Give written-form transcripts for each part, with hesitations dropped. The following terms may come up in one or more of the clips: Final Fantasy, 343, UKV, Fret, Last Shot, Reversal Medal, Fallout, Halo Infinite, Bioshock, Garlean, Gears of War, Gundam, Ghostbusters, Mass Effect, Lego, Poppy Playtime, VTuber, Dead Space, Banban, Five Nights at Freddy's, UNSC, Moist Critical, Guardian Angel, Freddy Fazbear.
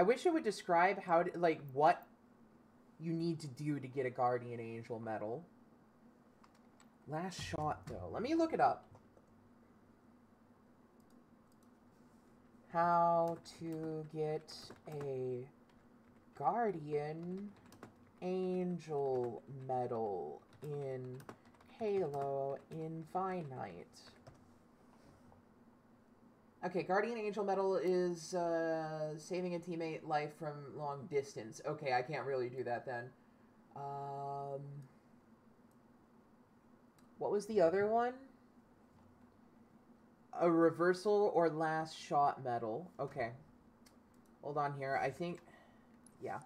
I wish it would describe how to, like, what you need to do to get a Guardian Angel medal. Last Shot, though. Let me look it up. How to get a Guardian Angel medal in Halo Infinite. Okay, Guardian Angel medal is saving a teammate life from long distance. Okay, I can't really do that then. What was the other one? A Reversal or Last Shot medal. Okay. Hold on here. I think... yeah.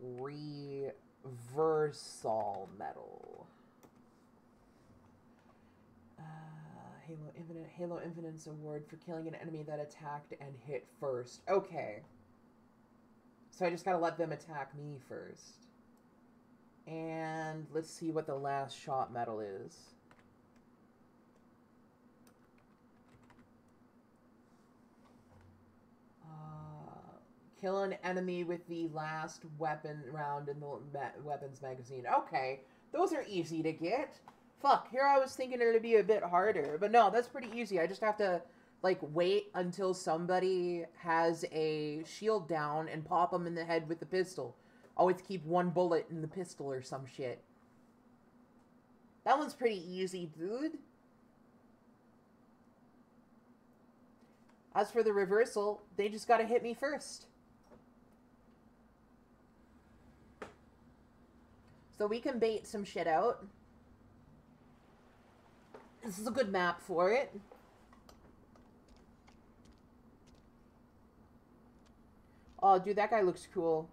Reversal medal. Halo Infinite. Halo Infinite's award for killing an enemy that attacked and hit first. Okay. So I just gotta let them attack me first. And let's see what the Last Shot medal is. Kill an enemy with the last weapon round in the weapons magazine. Okay, those are easy to get. Fuck, here I was thinking it would be a bit harder. But no, that's pretty easy. I just have to, like, wait until somebody has a shield down and pop them in the head with the pistol. Always keep one bullet in the pistol or some shit. That one's pretty easy, dude. As for the Reversal, they just gotta hit me first. So we can bait some shit out. This is a good map for it. Oh, dude, that guy looks cool.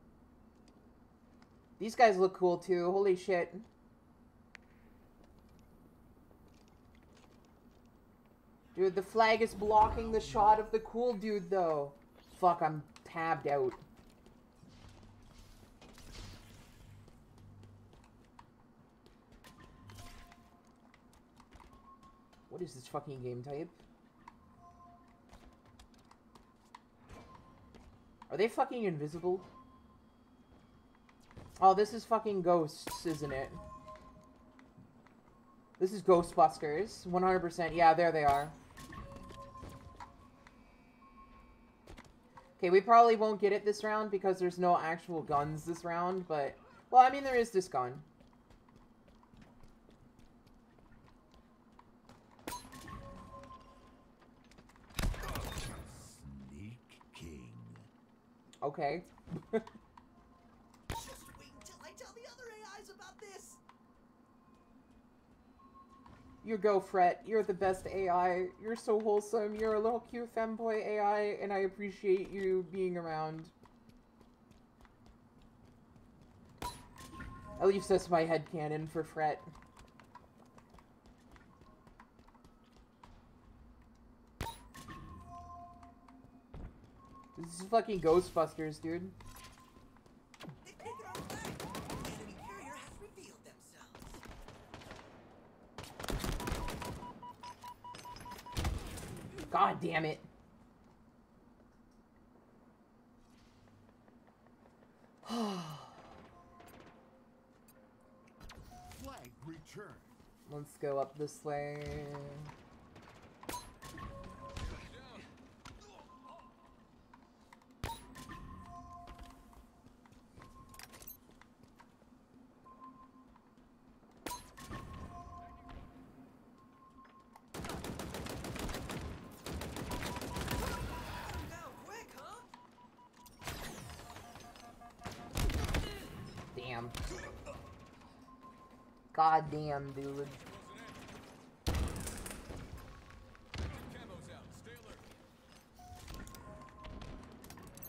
These guys look cool, too. Holy shit. Dude, the flag is blocking the shot of the cool dude, though. Fuck, I'm tabbed out. What is this fucking game type? Are they fucking invisible? Oh, this is fucking Ghosts, isn't it? This is Ghostbusters, 100%. Yeah, there they are. Okay, we probably won't get it this round because there's no actual guns this round, but... well, I mean, there is this gun. Sneak King. Okay. You go, Fret. You're the best AI. You're so wholesome. You're a little cute femboy AI, and I appreciate you being around. At least that's my headcanon for Fret. This is fucking Ghostbusters, dude. God damn it. Flag return. Let's go up this way. God damn, dude.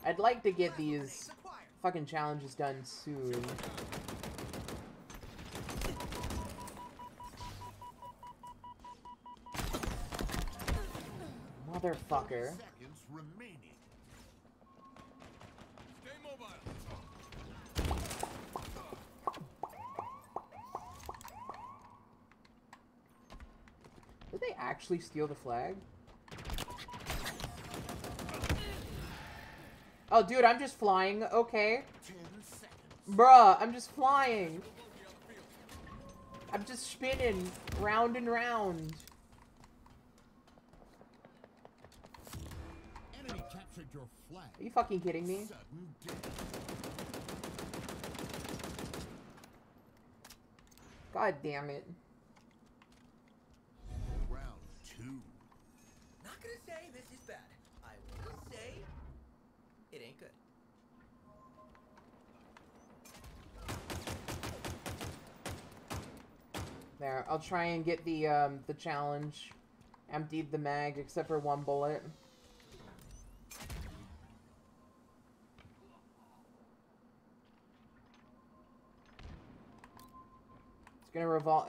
I'd like to get these fucking challenges done soon. Motherfucker. they actually steal the flag? Oh, dude, I'm just flying. Okay. Bruh, I'm just flying. I'm just spinning round and round. Enemy captured your flag. Are you fucking kidding me? God damn it. Round two. Not gonna say this is bad. I will say it ain't good. There, I'll try and get the challenge. Emptied the mag except for one bullet.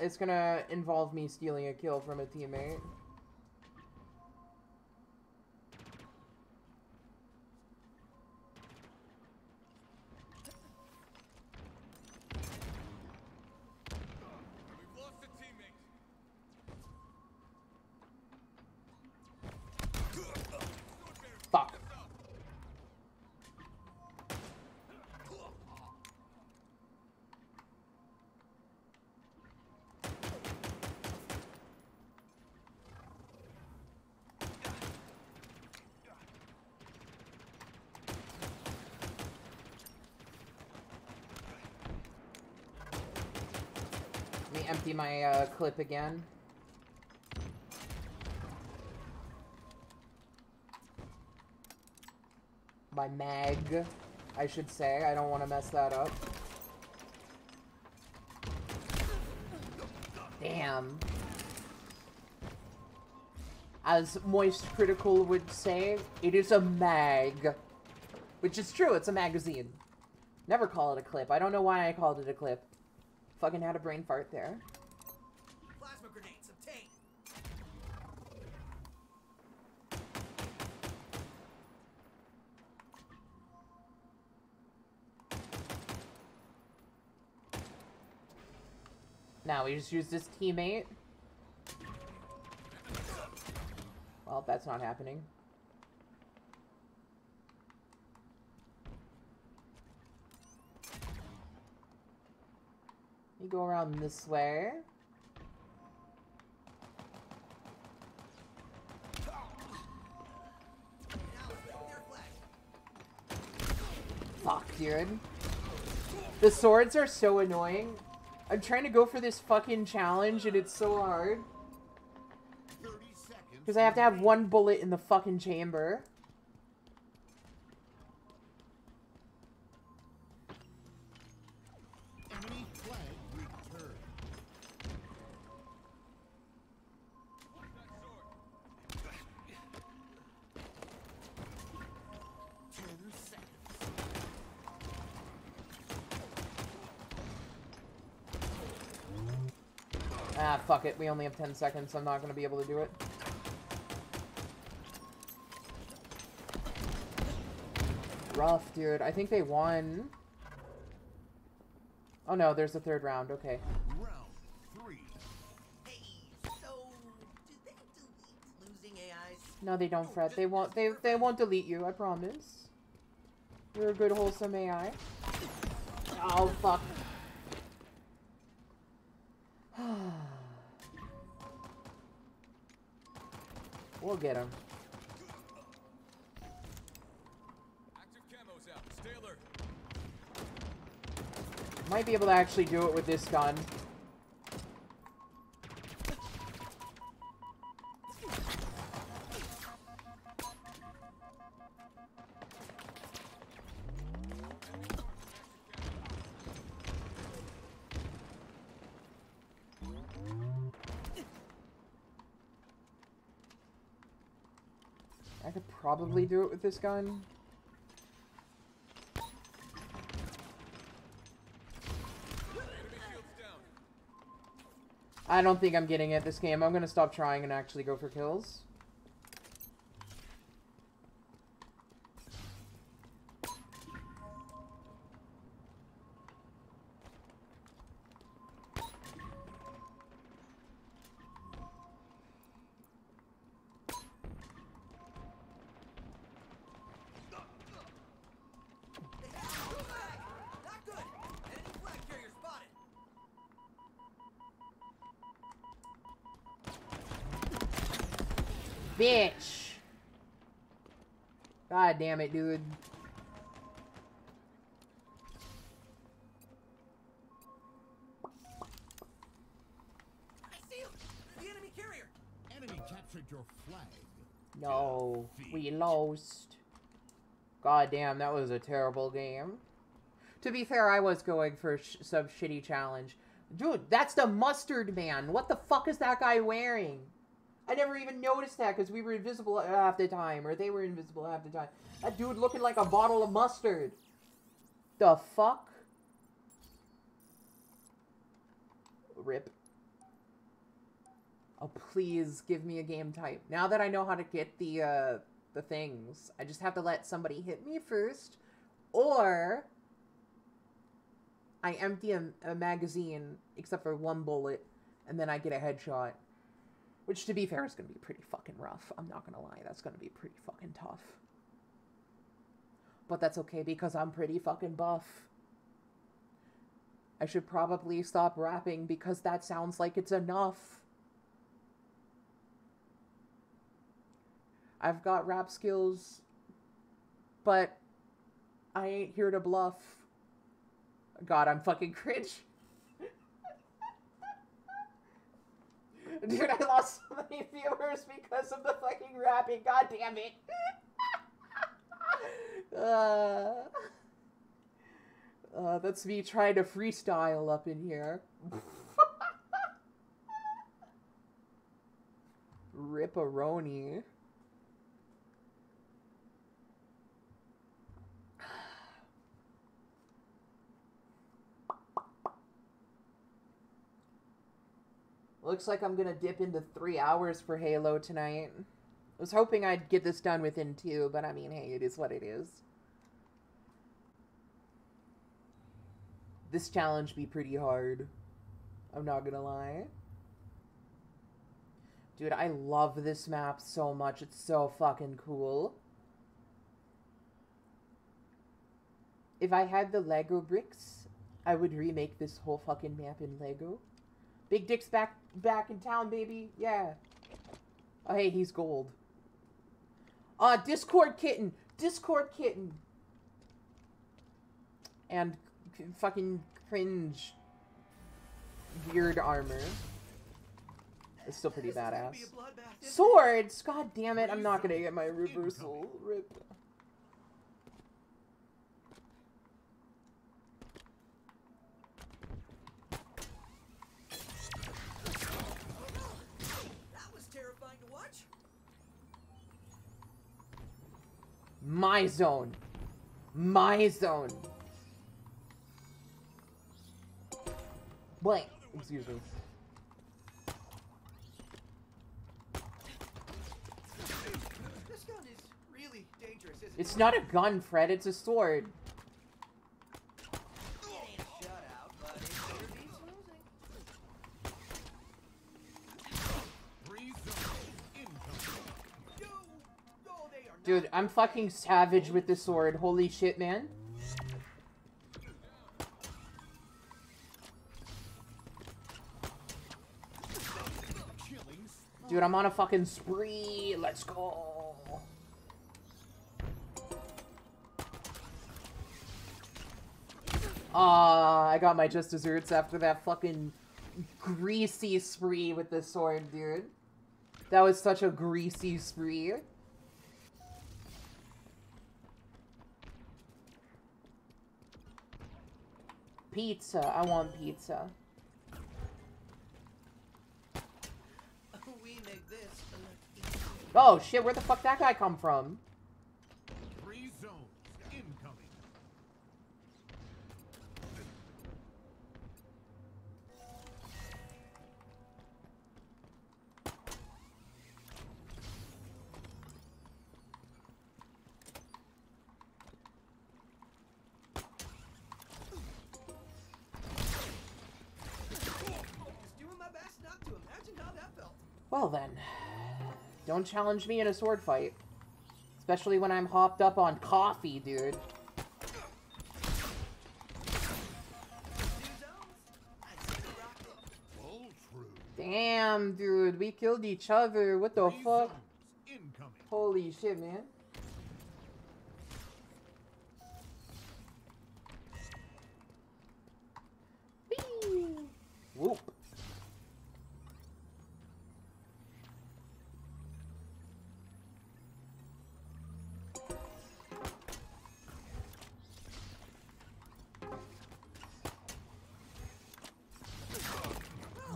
It's gonna involve me stealing a kill from a teammate. Empty my clip again. My mag, I should say. I don't want to mess that up. Damn. As Moist Critical would say, it is a mag. Which is true, it's a magazine. Never call it a clip. I don't know why I called it a clip. Fucking had a brain fart there. Plasma grenades obtained. Now we just use this teammate. Well, that's not happening. Go around this way. Fuck, dude. The swords are so annoying. I'm trying to go for this fucking challenge and it's so hard. Because I have to have one bullet in the fucking chamber. Fuck it, we only have 10 seconds, so I'm not gonna be able to do it. Rough, dude. I think they won. Oh no, there's a third round, okay. Round three. Hey, so do they delete losing AIs? No, they don't, Fret. They won't they won't delete you, I promise. You're a good wholesome AI. Oh fuck. We'll get him. Active camo's out. Stay alert. Might be able to actually do it with this gun. Probably do it with this gun. I don't think I'm getting at this game. I'm gonna stop trying and actually go for kills. bitch! God damn it, dude. Your flag. No, we lost. God damn, that was a terrible game. To be fair, I was going for some shitty challenge. Dude, that's the Mustard Man. What the fuck is that guy wearing? I never even noticed that because we were invisible half the time, or they were invisible half the time. That dude looking like a bottle of mustard. The fuck? Rip. Oh, please give me a game type. Now that I know how to get the things, I just have to let somebody hit me first, or I empty a magazine, except for one bullet, and then I get a headshot. Which, to be fair, is going to be pretty fucking rough. I'm not going to lie. That's going to be pretty fucking tough. But that's okay, because I'm pretty fucking buff. I should probably stop rapping, because that sounds like it's enough. I've got rap skills, but I ain't here to bluff. God, I'm fucking cringe. Dude, I lost so many viewers because of the fucking rapping. God damn it. That's me trying to freestyle up in here. Ripperoni. Looks like I'm gonna dip into 3 hours for Halo tonight. I was hoping I'd get this done within 2, but I mean, hey, it is what it is. This challenge be pretty hard. I'm not gonna lie. Dude, I love this map so much. It's so fucking cool. If I had the Lego bricks, I would remake this whole fucking map in Lego. Big Dick's back in town, baby. Yeah. Oh, hey, he's gold. Discord Kitten. Discord Kitten. And fucking cringe. Weird armor. It's still pretty badass. Swords? God damn it. I'm not going to get my reversal. Rip. My zone. My zone. Wait. Excuse me. This gun is really dangerous, isn't it? It's not a gun, Fred. It's a sword. Dude, I'm fucking savage with the sword. Holy shit, man. Dude, I'm on a fucking spree. Let's go. Ah, I got my just desserts after that fucking greasy spree with the sword, dude. That was such a greasy spree. Pizza. I want pizza. We make this. Oh shit, where the fuck that guy come from? Three zones incoming. Well then, don't challenge me in a sword fight. Especially when I'm hopped up on coffee, dude. Damn, dude, we killed each other. What the fuck? Holy shit, man. Whoop.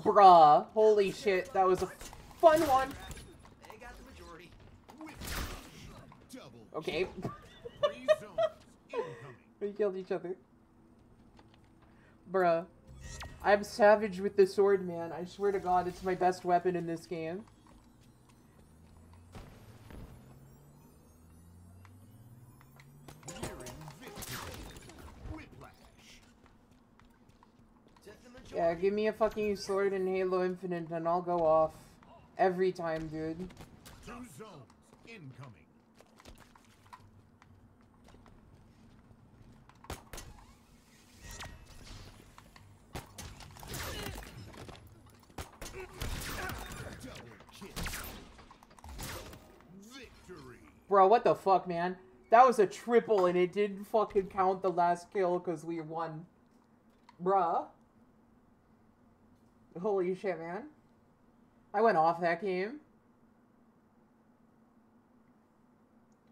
Bruh. Holy shit, that was a fun one. Okay. We killed each other. Bruh. I'm savage with the sword, man. I swear to God, it's my best weapon in this game. Yeah, give me a fucking sword in Halo Infinite and I'll go off. Every time, dude. Two zones incoming. Bro, what the fuck, man? That was a triple and it didn't fucking count the last kill because we won. Bruh. Holy shit, man. I went off that game.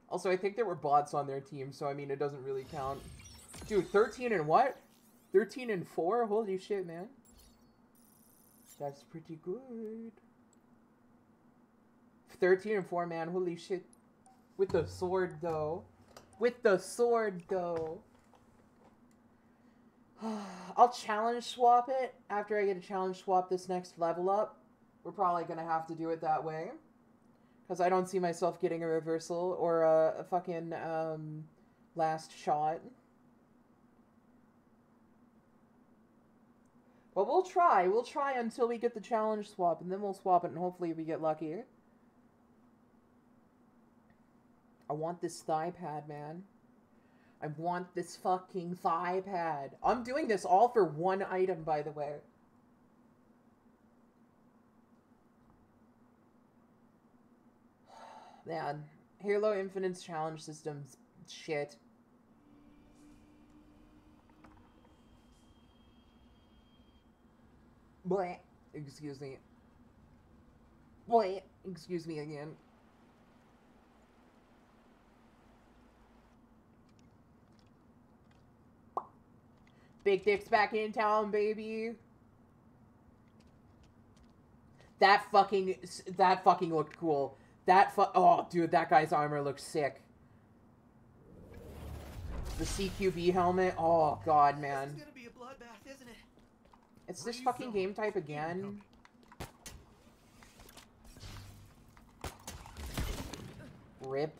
Also, I think there were bots on their team, so I mean, it doesn't really count. Dude, 13 and what? 13 and 4? Holy shit, man. That's pretty good. 13 and 4, man. Holy shit. With the sword, though. With the sword, though. I'll challenge swap it after I get to challenge swap this next level up. We're probably going to have to do it that way. Because I don't see myself getting a reversal or a fucking last shot. But we'll try. We'll try until we get the challenge swap, and then we'll swap it, and hopefully we get lucky. I want this thigh pad, man. I want this fucking thigh pad. I'm doing this all for one item, by the way. Man, Halo Infinite's challenge system's shit. Bleh. Excuse me. Bleh. Excuse me again. Big Dick's back in town, baby. That fucking looked cool. Oh, dude, that guy's armor looks sick. The CQB helmet. Oh God, man. This is gonna be a bloodbath, isn't it? It's this fucking game type again. Rip.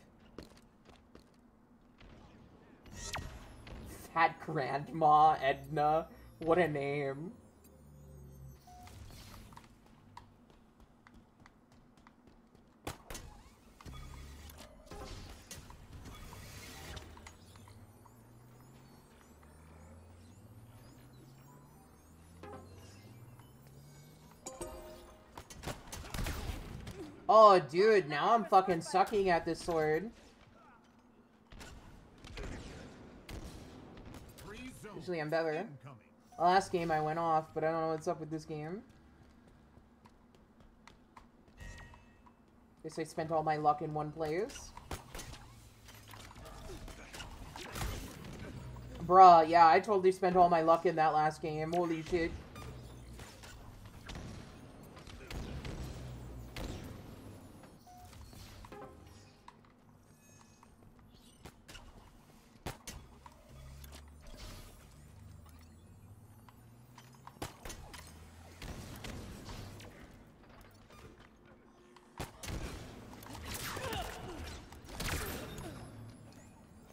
Had Grandma Edna. What a name. Oh, dude, now I'm fucking sucking at this sword. Usually I'm better. Last game I went off, but I don't know what's up with this game. Guess I spent all my luck in one place. Bruh, yeah, I totally spent all my luck in that last game. Holy shit.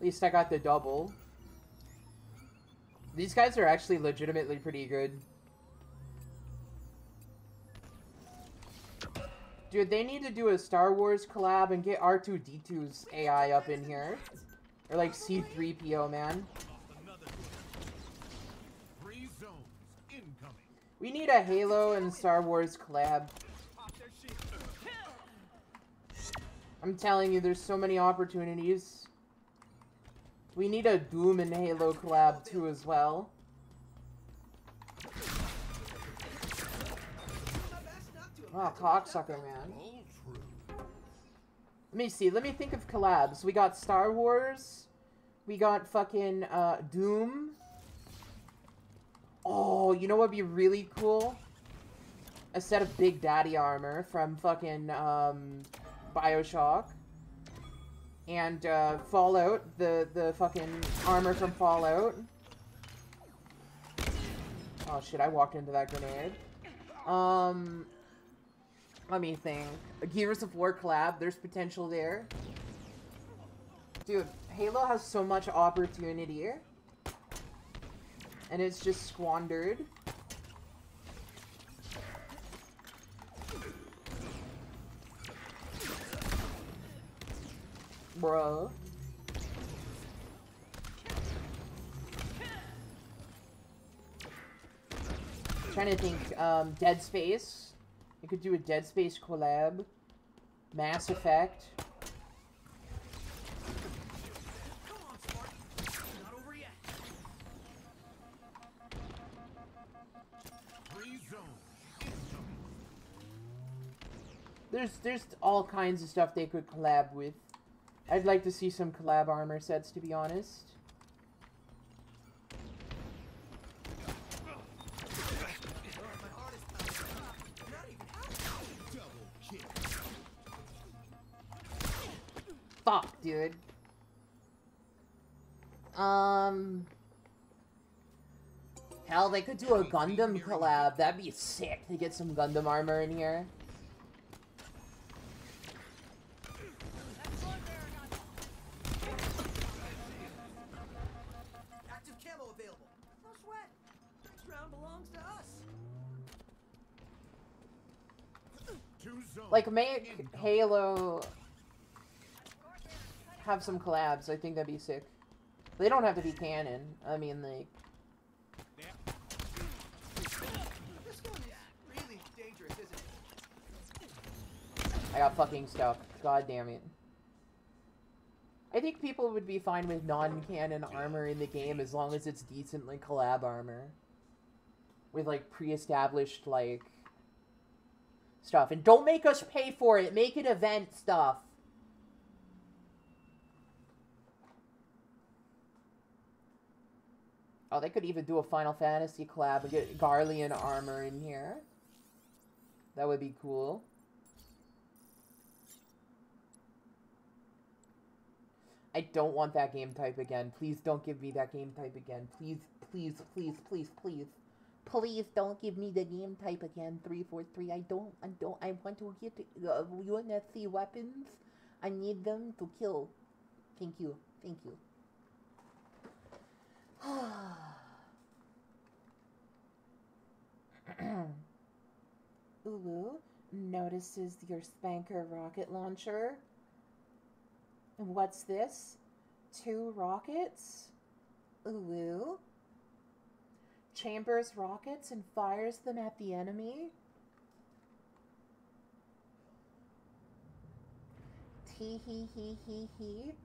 At least I got the double. These guys are actually legitimately pretty good. Dude, they need to do a Star Wars collab and get R2-D2's AI up in here. Or like C-3PO, man. We need a Halo and Star Wars collab. I'm telling you, there's so many opportunities. We need a Doom and Halo collab too as well. Wow, cocksucker, man. Let me see. Let me think of collabs. We got Star Wars. We got fucking Doom. Oh, you know what would be really cool? A set of Big Daddy armor from fucking Bioshock. And Fallout. The fucking armor from Fallout. Oh shit, I walked into that grenade. Let me think. A Gears of War collab. There's potential there. Dude, Halo has so much opportunity. And it's just squandered. Bro. I'm trying to think. Dead Space. You could do a Dead Space collab. Mass Effect. There's all kinds of stuff they could collab with. I'd like to see some collab armor sets, to be honest. Fuck, dude. Hell, they could do a Gundam collab. That'd be sick to get some Gundam armor in here. Like, make Halo have some collabs. I think that'd be sick. They don't have to be canon. I mean, like... This one is really dangerous, isn't it? I got fucking stuck. God damn it. I think people would be fine with non-canon armor in the game as long as it's decently collab armor. With, like, pre-established, like... stuff. And don't make us pay for it. Make it event stuff. Oh, they could even do a Final Fantasy collab and get Garlean armor in here. That would be cool. I don't want that game type again. Please don't give me that game type again. Please, please, please, please, please. Please don't give me the game type again, 343. I want to hit UNSC weapons. I need them to kill. Thank you. Thank you. Ulu notices your spanker rocket launcher. What's this? 2 rockets? Ulu chambers rockets and fires them at the enemy. Tee hee hee hee hee.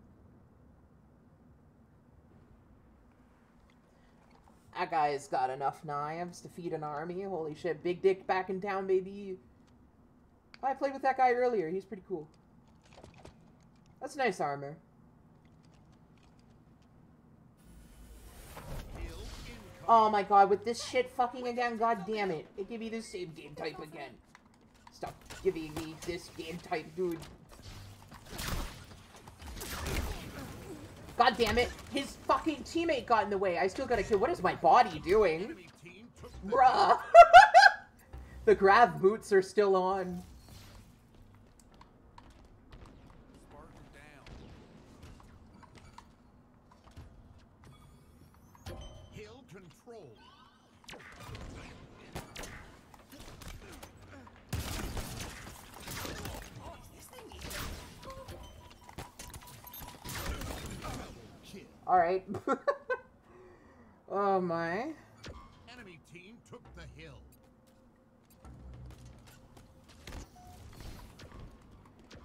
That guy's got enough knives to feed an army. Holy shit, Big Dick back in town, baby. I played with that guy earlier. He's pretty cool. That's nice armor. Oh my god, with this shit fucking again, god damn it. It gave me the same game type again. Stop giving me this game type, dude. God damn it. His fucking teammate got in the way. I still gotta kill. What is my body doing? Bruh. The grav boots are still on. Alright. Oh my. Enemy team took the hill.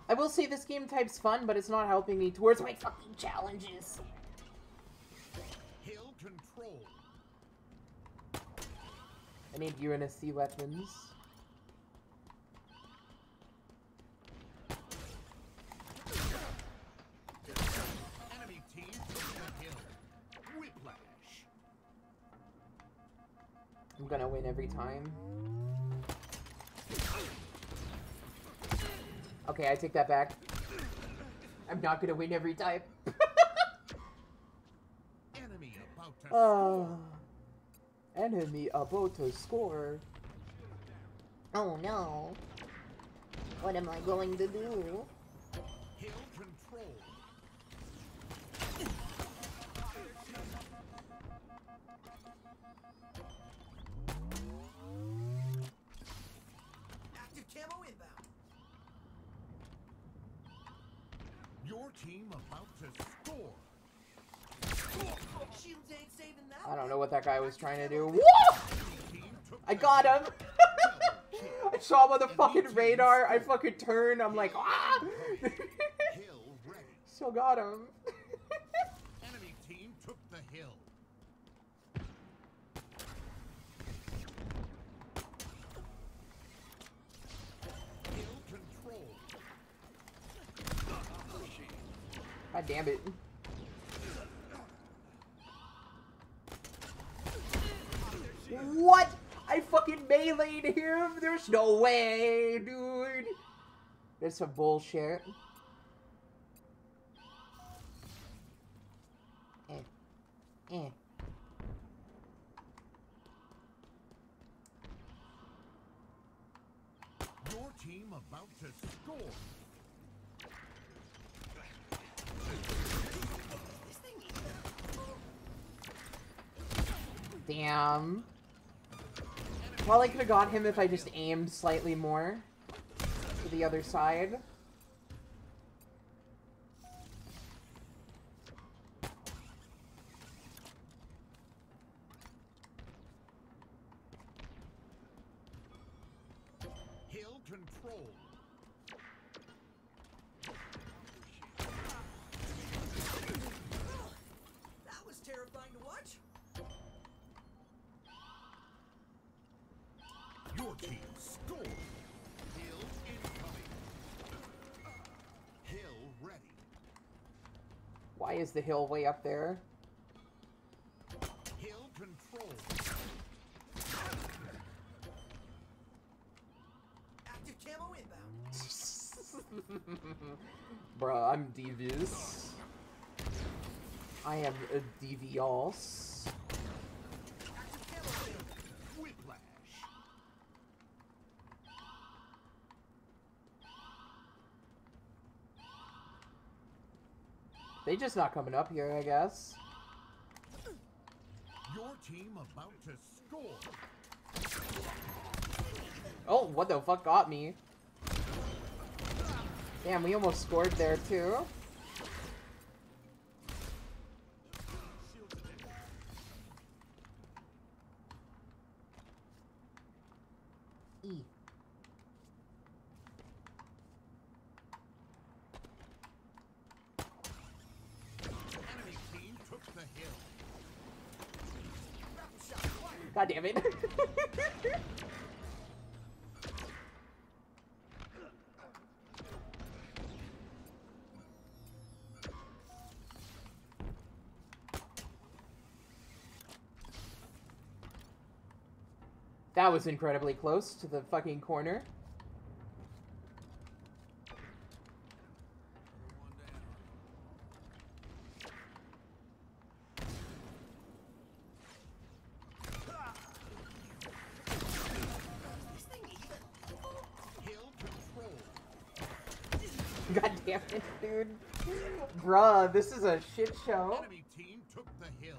I will say this game type's fun, but it's not helping me towards my fucking challenges. Hill control. I need UNSC weapons. Enemy team took the hill. Whiplash. I'm gonna win every time. Okay, I take that back. I'm not gonna win every time. Enemy about to score. Enemy about to score. Oh no. What am I going to do? Hill control. Active camo inbound. Your team about to score. I don't know what that guy was trying to do. Whoa! I got him! I saw him on the fucking radar. I fucking turned. I'm like, ah! Still got him. Enemy team took the hill. Hill control. God damn it. What? I fucking melee'd him? There's no way, dude. That's some bullshit. Your team about to score. Damn. Well, I could have got him if I just aimed slightly more to the other side. Hill control. That was terrifying to watch. Your team score. Hill incoming. Hill ready. Why is the hill way up there? Hill control. Active camo inbound. Bruh, I'm devious. I am a devious. They just not coming up here, I guess. Your team about to score. Oh, what the fuck got me? Damn, we almost scored there too. God damn it. That was incredibly close to the fucking corner. God damn it, dude. Bruh, this is a shit show. Enemy team took the hill.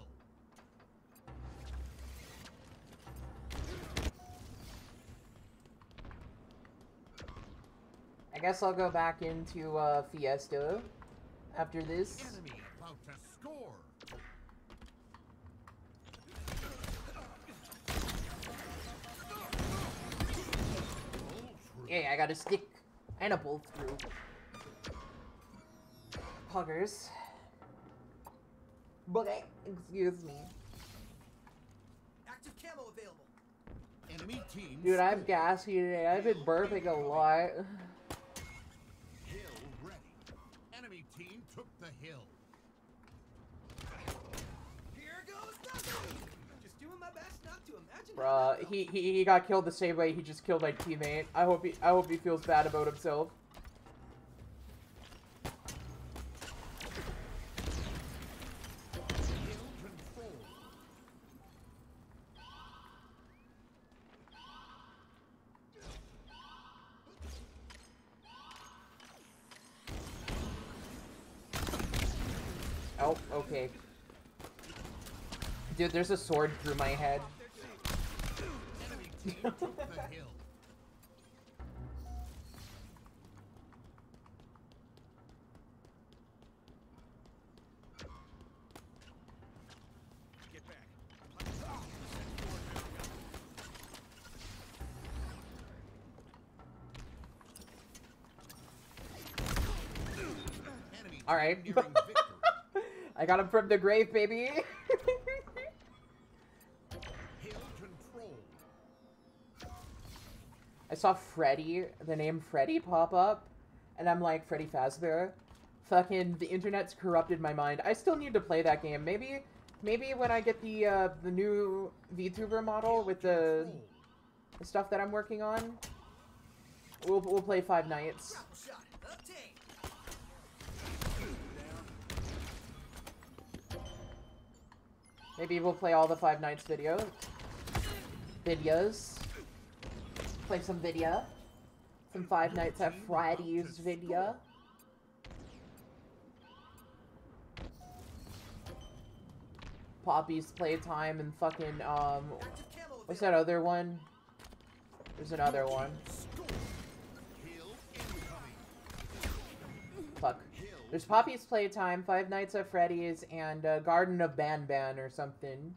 I guess I'll go back into Fiesta after this. Enemy about to score. Hey, I got a stick and a bolt through. puggers. Boogie, excuse me. Active camo available. Enemy team. Dude, I'm gassy today. I've been burping a lot. Hill ready. Enemy team took the hill. Here goes nothing. Just doing my best not to imagine. Bruh, he got killed the same way he just killed my teammate. I hope he feels bad about himself. Oh, okay. Dude, there's a sword through my head. All right. I got him from the grave, baby! I saw Freddy, the name Freddy pop up, and I'm like, Freddy Fazbear? Fucking, the internet's corrupted my mind. I still need to play that game. Maybe when I get the new VTuber model with the stuff that I'm working on, we'll play Five Nights. Maybe we'll play all the Five Nights videos. Play some video. Some Five Nights at Freddy's video. Poppy's Playtime and fucking, what's that other one? There's another one. Fuck. There's Poppy's Playtime, Five Nights at Freddy's, and Garden of Banban or something.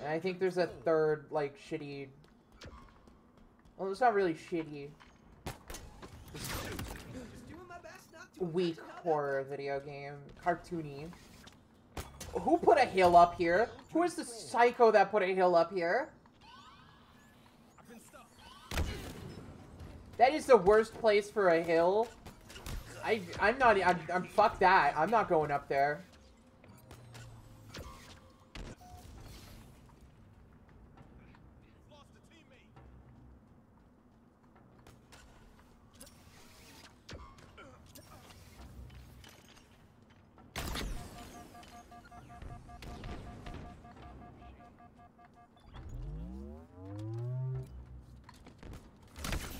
And I think there's a third, like, shitty... Well, it's not really shitty. Weak horror video game. Cartoony. Who put a hill up here? Who is the psycho that put a hill up here? That is the worst place for a hill. I'm fuck that. I'm not going up there.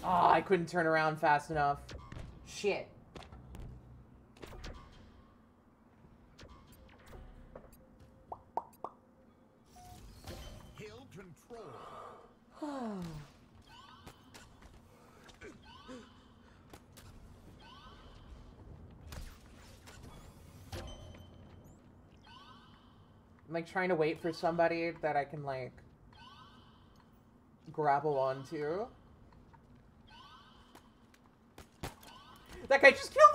Oh, I couldn't turn around fast enough. Shit. Hill control. I'm like trying to wait for somebody that I can like grapple onto. That guy just killed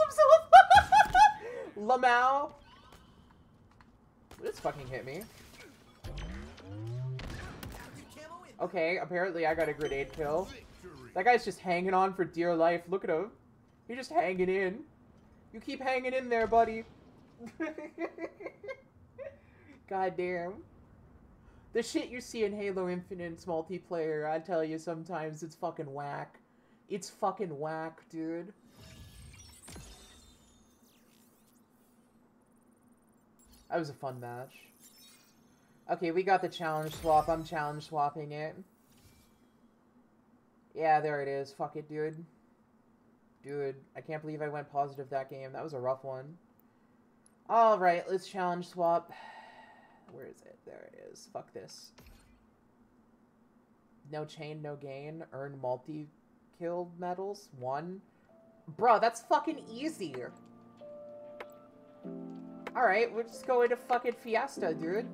himself! Lamau! This fucking hit me. Okay, apparently I got a grenade kill. That guy's just hanging on for dear life. Look at him. He's just hanging in. You keep hanging in there, buddy. God damn. The shit you see in Halo Infinite's multiplayer, I tell you sometimes, it's fucking whack. It's fucking whack, dude. That was a fun match. Okay, we got the challenge swap. I'm challenge swapping it. Yeah, there it is. Fuck it, dude. Dude, I can't believe I went positive that game. That was a rough one. Alright, let's challenge swap. Where is it? There it is. Fuck this. No chain, no gain. Earn multi-kill medals. 1. Bruh, that's fucking easy. Alright, we're just going to fucking Fiesta, dude.